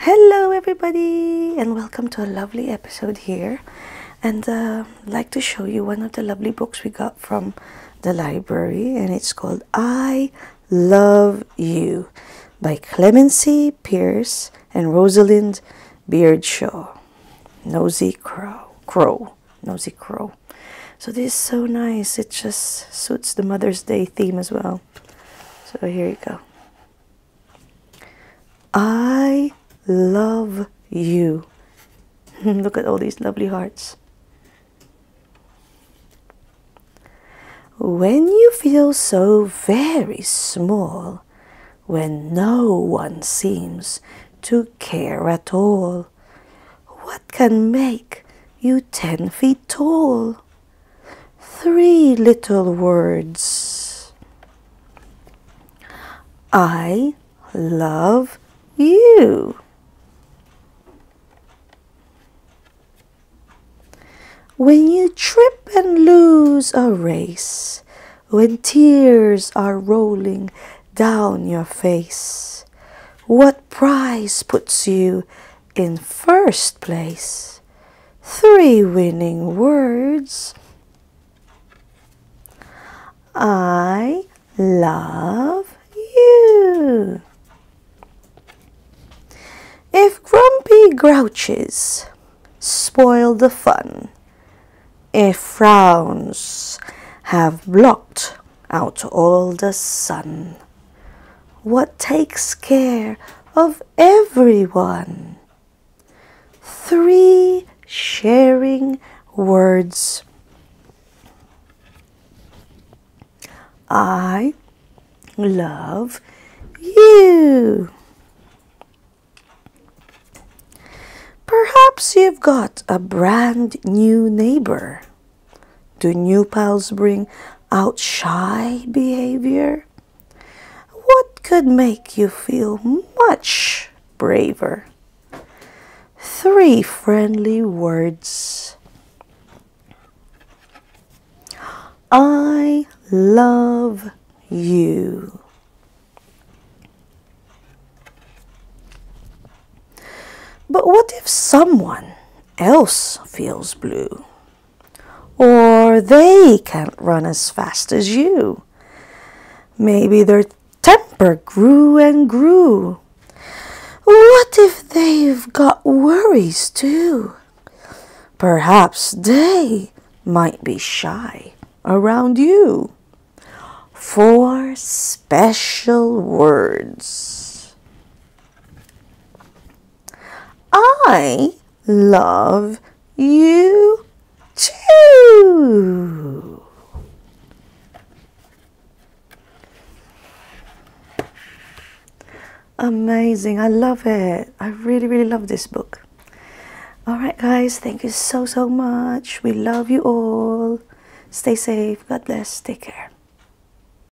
Hello everybody, and welcome to a lovely episode here. And I'd like to show you one of the lovely books we got from the library, and it's called I Love You by Clemency Pierce and Rosalind Beardshaw. Nosey Crow. So this is so nice. It just suits the Mother's Day theme as well. So here you go. I love you. Look at all these lovely hearts. When you feel so very small, when no one seems to care at all, what can make you 10 feet tall? 3 little words. I love you. When you trip and lose a race, when tears are rolling down your face, what prize puts you in first place? 3 winning words. I love you. If grumpy grouches spoil the fun, if frowns have blocked out all the sun, what takes care of everyone? 3 sharing words. I love you. Perhaps you've got a brand new neighbor. Do new pals bring out shy behavior? What could make you feel much braver? 3 friendly words. I love you. But what if someone else feels blue? Or they can't run as fast as you? Maybe their temper grew and grew. What if they've got worries too? Perhaps they might be shy around you. 4 special words. I love you too. Amazing. I love it. I really, really love this book. All right, guys. Thank you so, so much. We love you all. Stay safe. God bless. Take care.